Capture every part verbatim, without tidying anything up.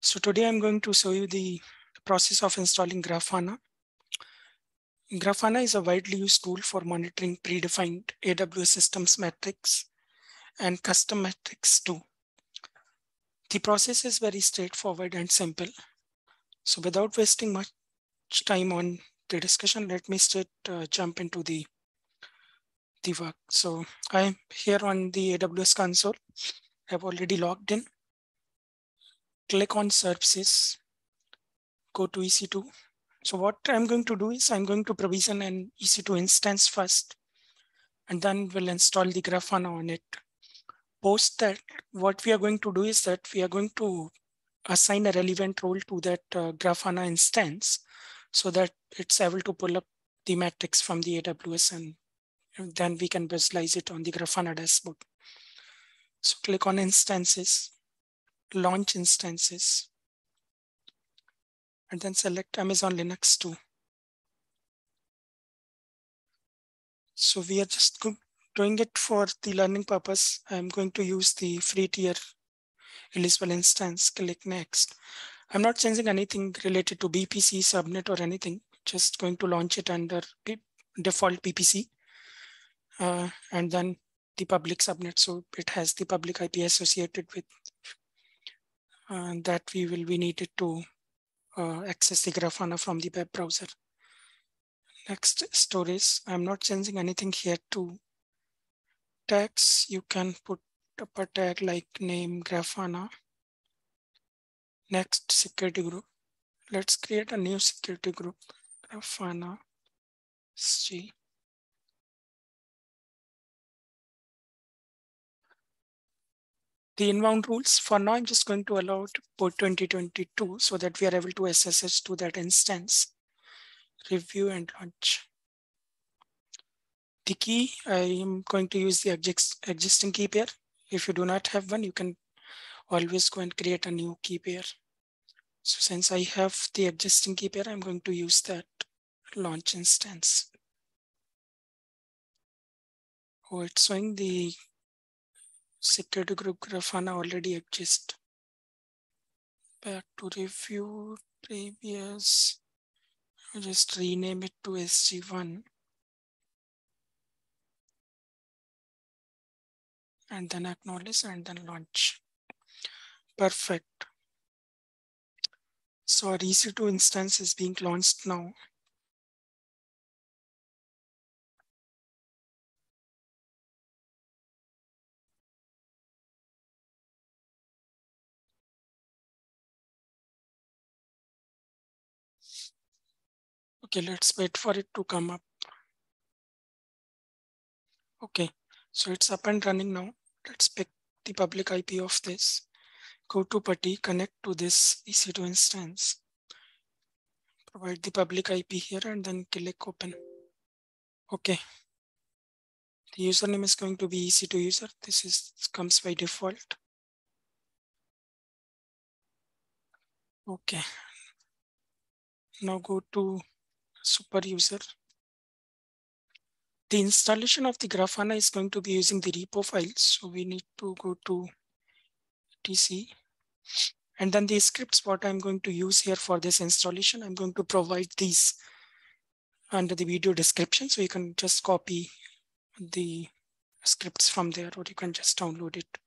So today I'm going to show you the process of installing Grafana. Grafana is a widely used tool for monitoring predefined A W S systems metrics and custom metrics too. The process is very straightforward and simple. So without wasting much time on the discussion, let me straight uh, jump into the the work. So I'm here on the A W S console. I've already logged in. Click on services, go to E C two. So what I'm going to do is I'm going to provision an E C two instance first, and then we'll install the Grafana on it. Post that, what we are going to do is that we are going to assign a relevant role to that uh, Grafana instance so that it's able to pull up the metrics from the A W S, and then we can visualize it on the Grafana dashboard. So click on instances, launch instances, and then select Amazon Linux two. So we are just doing it for the learning purpose. I'm going to use the free tier eligible instance. Click next. I'm not changing anything related to B P C, subnet, or anything. Just going to launch it under default B P C. Uh, and then the public subnet, so it has the public I P associated with uh, that we will be needed to uh, access the Grafana from the web browser. Next, storage. I'm not changing anything here. To tags, you can put up a tag like name Grafana. Next, security group. Let's create a new security group, Grafana C. The inbound rules, for now, I'm just going to allow port twenty twenty-two so that we are able to S S H to that instance. Review and launch. The key, I am going to use the existing key pair. If you do not have one, you can always go and create a new key pair. So since I have the existing key pair, I'm going to use that launch instance. Oh, it's showing the security group Grafana already exists. Back to review previous. I'll just rename it to S G one. And then acknowledge and then launch. Perfect. So our E C two instance is being launched now. Okay, let's wait for it to come up. Okay, so it's up and running now. Let's pick the public I P of this. Go to Putty, connect to this E C two instance. Provide the public I P here and then click open. Okay. The username is going to be E C two user. This is comes by default. Okay. Now go to Super user. The installation of the Grafana is going to be using the repo file. So we need to go to T C. And then the scripts, what I'm going to use here for this installation, I'm going to provide these under the video description. So you can just copy the scripts from there, or you can just download it.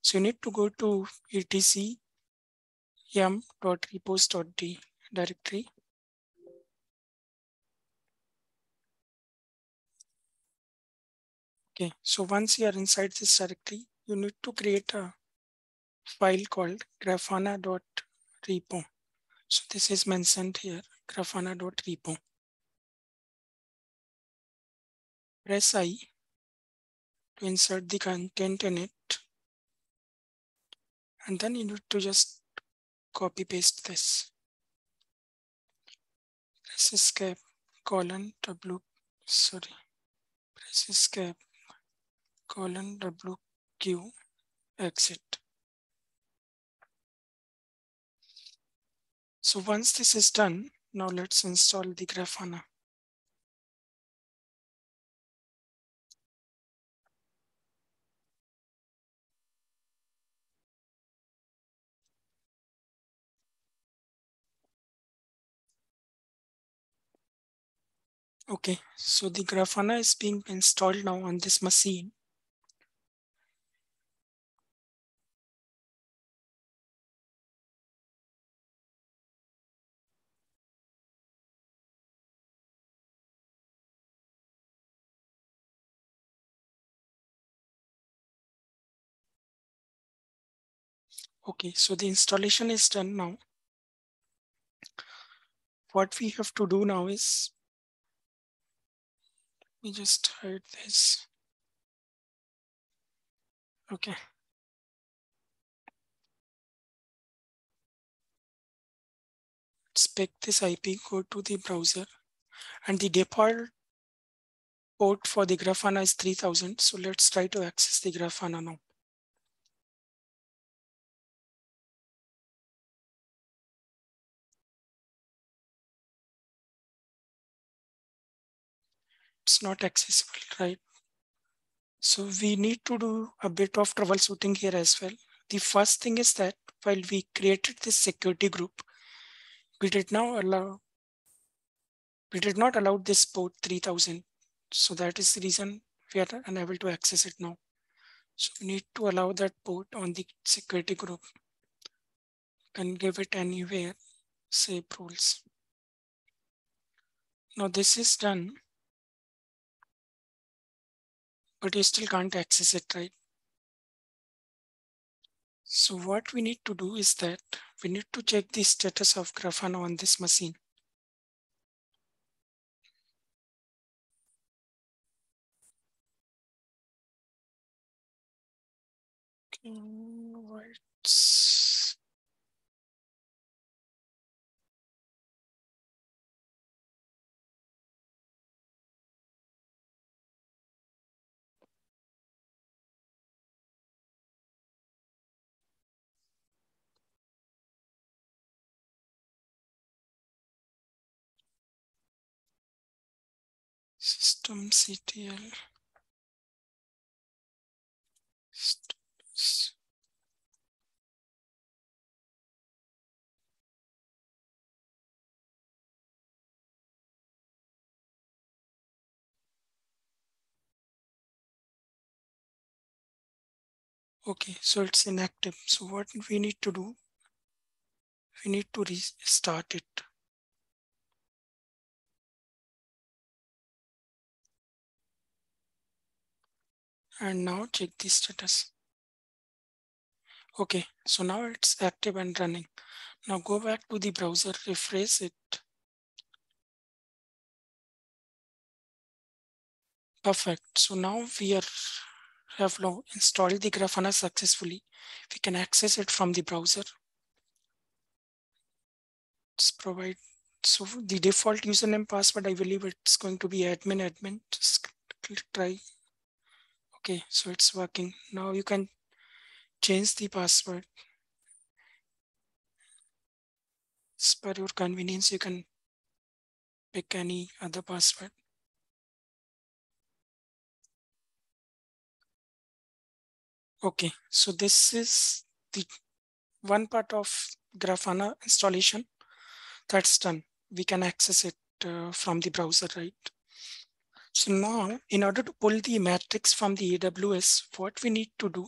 So you need to go to E C two yum dot repos dot d directory. Okay, so once you are inside this directory, you need to create a file called grafana dot repo. So this is mentioned here, grafana dot repo. Press I to insert the content in it. And then you need to just copy paste this. Press escape, colon, W, sorry, press escape, colon, W, Q, exit. So once this is done, now let's install the Grafana. Okay, so the Grafana is being installed now on this machine. Okay, so the installation is done now. What we have to do now is, we just hide this. Okay. Let's pick this I P, go to the browser, and the default port for the Grafana is three thousand. So let's try to access the Grafana now. It's not accessible, right? So we need to do a bit of troubleshooting here as well. The first thing is that while we created this security group, we did now allow, we did not allow this port three thousand. So that is the reason we are unable to access it now. So we need to allow that port on the security group. You can give it anywhere, save rules. Now this is done, but you still can't access it, right? So what we need to do is that we need to check the status of Grafana on this machine. Okay, what's systemctl status. Okay, so it's inactive. So what we need to do, we need to restart it. And now check the status. Okay, so now it's active and running. Now go back to the browser, refresh it. Perfect, so now we are, have now installed the Grafana successfully. We can access it from the browser. Let's provide, so the default username password, I believe it's going to be admin admin, just click try. Okay, so it's working. Now you can change the password. As per your convenience, you can pick any other password. Okay, so this is the one part of Grafana installation that's done. We can access it uh, from the browser, right? So now, in order to pull the matrix from the A W S, what we need to do,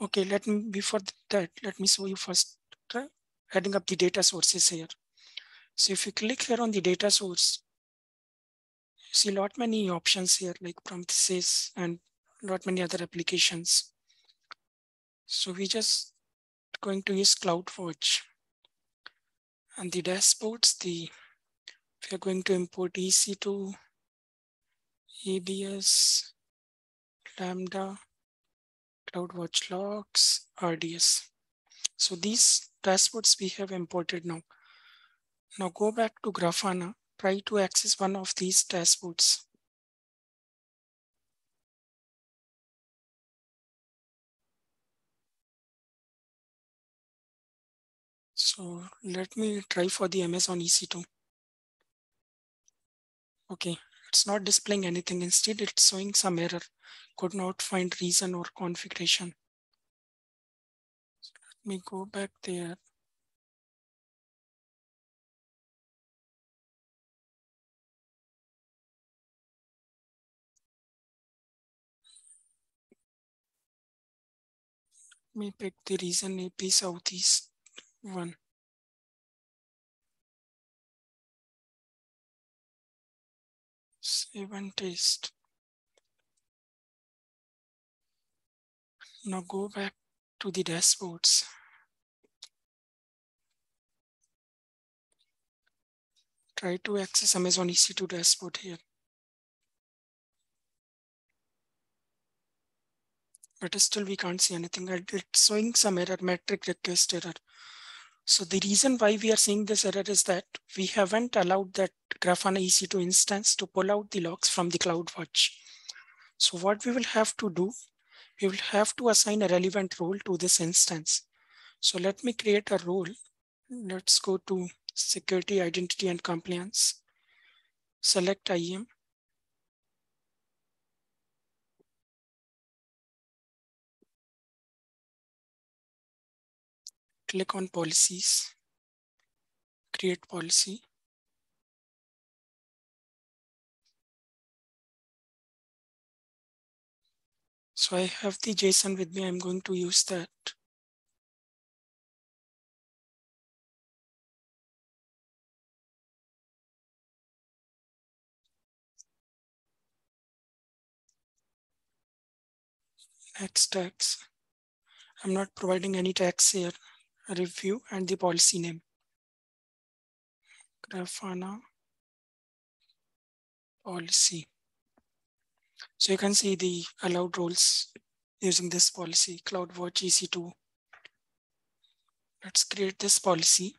okay, let me, before that, let me show you first uh, adding up the data sources here. So if you click here on the data source, you see a lot many options here, like Prometheus and lot many other applications. So we just going to use CloudWatch. And the dashboards, the, we are going to import E C two, E B S, Lambda, CloudWatch logs, R D S. So these dashboards we have imported now. Now go back to Grafana, try to access one of these dashboards. So let me try for the Amazon E C two. Okay. It's not displaying anything. Instead, it's showing some error. Could not find reason or configuration. So let me go back there. me pick the reason A P Southeast One. Save and test. Now go back to the dashboards. Try to access Amazon E C two dashboard here. But still we can't see anything. It's showing some error, metric request error. So the reason why we are seeing this error is that we haven't allowed that Grafana E C two instance to pull out the logs from the CloudWatch. So what we will have to do, we will have to assign a relevant role to this instance. So let me create a role. Let's go to security, identity, and compliance. Select I A M. Click on policies, create policy. So I have the JSON with me, I'm going to use that. Next tags, I'm not providing any tags here. Review and the policy name. Grafana policy. So you can see the allowed roles using this policy, CloudWatch E C two. Let's create this policy.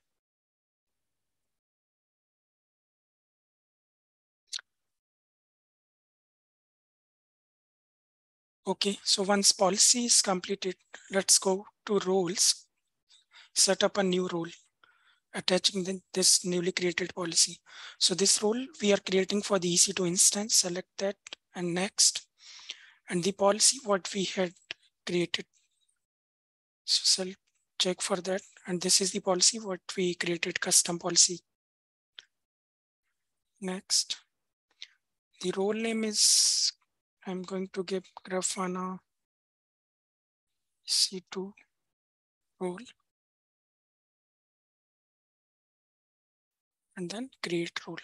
Okay, so once policy is completed, let's go to roles. Set up a new role, attaching the, this newly created policy. So this role we are creating for the E C two instance, select that and next. And the policy what we had created. So check for that. And this is the policy what we created, custom policy. Next. The role name is, I'm going to give Grafana E C two role. And then create role.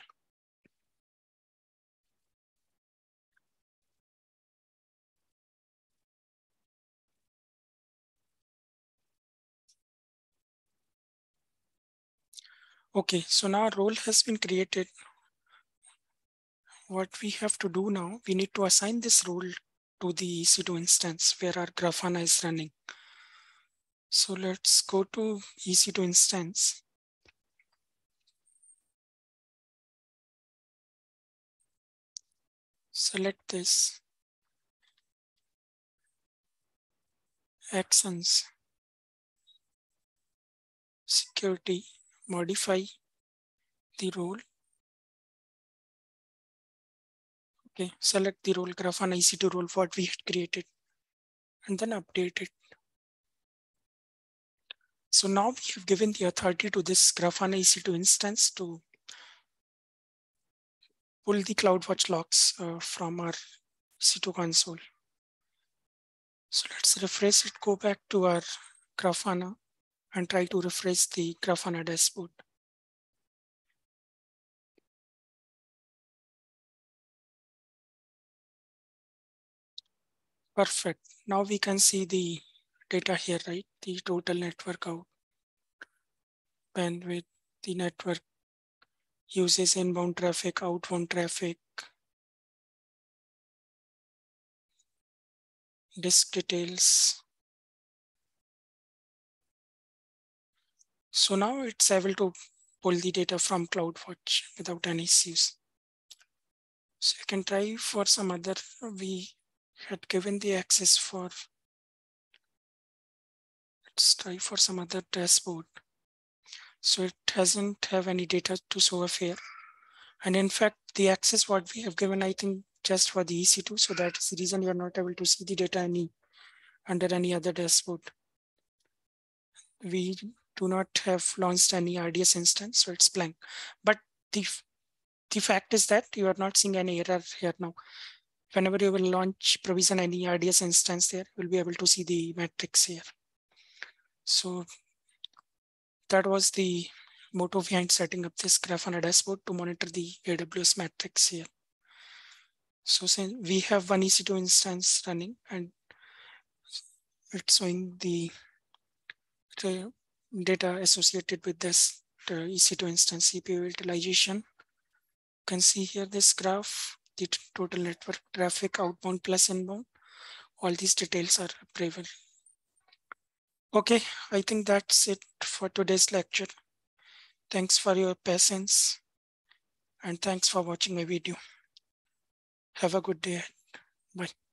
Okay, so now role has been created. What we have to do now, we need to assign this role to the E C two instance where our Grafana is running. So let's go to E C two instance. Select this, actions, security, modify the role. Okay, select the role, Grafana E C two role, what we had created, and then update it. So now we have given the authority to this Grafana E C two instance to pull the CloudWatch logs uh, from our E C two console. So let's refresh it, go back to our Grafana and try to refresh the Grafana dashboard. Perfect. Now we can see the data here, right? The total network out, bandwidth, the network uses, inbound traffic, outbound traffic, disk details. So now it's able to pull the data from CloudWatch without any issues. So I can try for some other, we had given the access for, let's try for some other dashboard. So it doesn't have any data to show up here. And in fact, the access what we have given, I think just for the E C two. So that is the reason you're not able to see the data any under any other dashboard. We do not have launched any R D S instance, so it's blank. But the, the fact is that you are not seeing any error here now. Whenever you will launch, provision any R D S instance there, you'll be able to see the metrics here. So that was the motto behind setting up this Grafana dashboard to monitor the A W S metrics here. So since we have one E C two instance running and it's showing the data associated with this E C two instance C P U utilization. You can see here this graph, the total network traffic outbound plus inbound. All these details are available. Okay, I think that's it for today's lecture. Thanks for your patience and thanks for watching my video. Have a good day. Bye.